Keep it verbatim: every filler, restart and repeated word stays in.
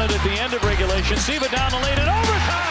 wanted at the end of regulation. Siva down the lane and overtime.